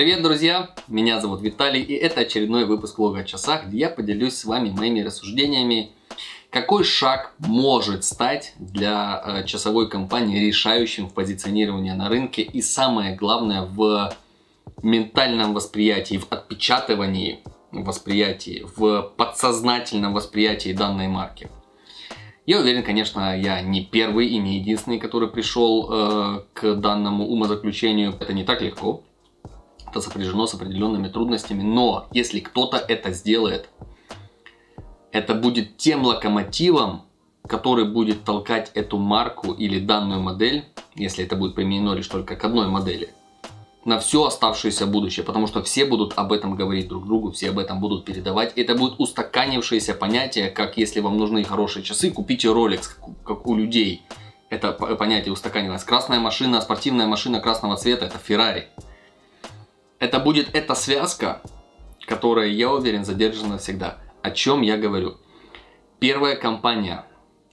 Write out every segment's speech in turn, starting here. Привет, друзья! Меня зовут Виталий, и это очередной выпуск влога о часах, где я поделюсь с вами моими рассуждениями, какой шаг может стать для часовой компании решающим в позиционировании на рынке и, самое главное, в ментальном восприятии, в отпечатывании восприятии, в подсознательном восприятии данной марки. Я уверен, конечно, я не первый и не единственный, который пришел к данному умозаключению. Это не так легко, это сопряжено с определенными трудностями, но если кто-то это сделает, это будет тем локомотивом, который будет толкать эту марку или данную модель, если это будет применено лишь только к одной модели, на все оставшееся будущее, потому что все будут об этом говорить друг другу, все об этом будут передавать. Это будет устаканившееся понятие, как если вам нужны хорошие часы, купите Rolex, как у людей. Это понятие устаканивалось. Красная машина, спортивная машина красного цвета, это Ferrari. Это будет эта связка, которая, я уверен, задержана всегда. О чем я говорю? Первая компания,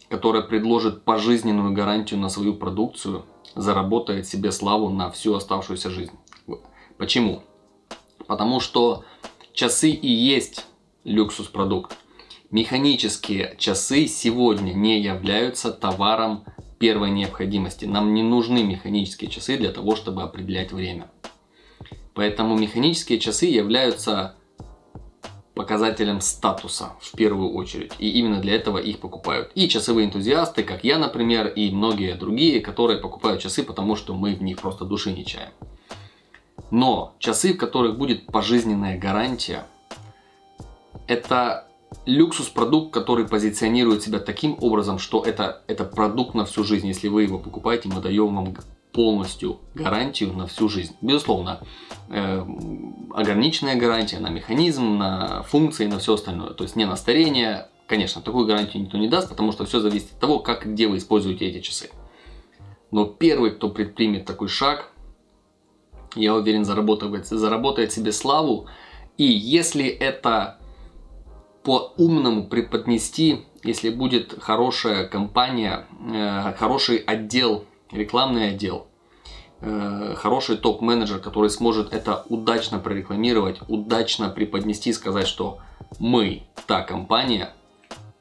которая предложит пожизненную гарантию на свою продукцию, заработает себе славу на всю оставшуюся жизнь. Почему? Потому что часы и есть люксус-продукт. Механические часы сегодня не являются товаром первой необходимости. Нам не нужны механические часы для того, чтобы определять время. Поэтому механические часы являются показателем статуса в первую очередь. И именно для этого их покупают. И часовые энтузиасты, как я, например, и многие другие, которые покупают часы, потому что мы в них просто души не чаем. Но часы, в которых будет пожизненная гарантия, это люксус-продукт, который позиционирует себя таким образом, что это продукт на всю жизнь. Если вы его покупаете, мы даем вам полностью гарантию на всю жизнь. Безусловно, ограниченная гарантия на механизм, на функции, на все остальное. То есть не на старение. Конечно, такую гарантию никто не даст, потому что все зависит от того, как и где вы используете эти часы. Но первый, кто предпримет такой шаг, я уверен, заработает себе славу. И если это по-умному преподнести, если будет хорошая компания, хороший отдел, рекламный отдел, хороший топ-менеджер, который сможет это удачно прорекламировать, удачно преподнести, сказать, что мы та компания,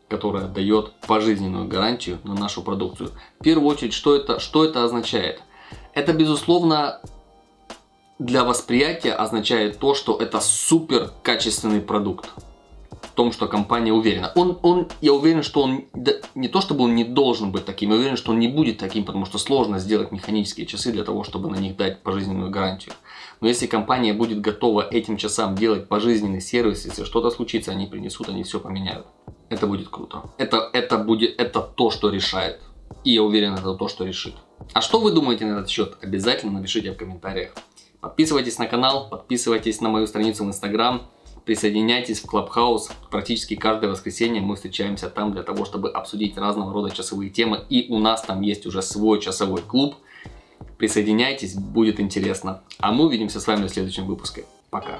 которая дает пожизненную гарантию на нашу продукцию. В первую очередь, что это означает? Это, безусловно, для восприятия означает то, что это супер качественный продукт. В том, что компания уверена. Я уверен, что он, да, не то чтобы он не должен быть таким, я уверен, что он не будет таким, потому что сложно сделать механические часы для того, чтобы на них дать пожизненную гарантию. Но если компания будет готова этим часам делать пожизненный сервис, если что-то случится, они принесут, они все поменяют. Это будет круто. Это то, что решает. И я уверен, это то, что решит. А что вы думаете на этот счет? Обязательно напишите в комментариях. Подписывайтесь на канал, подписывайтесь на мою страницу в Instagram. Присоединяйтесь в Clubhouse. Практически каждое воскресенье мы встречаемся там для того, чтобы обсудить разного рода часовые темы. И у нас там есть уже свой часовой клуб. Присоединяйтесь, будет интересно. А мы увидимся с вами в следующем выпуске. Пока!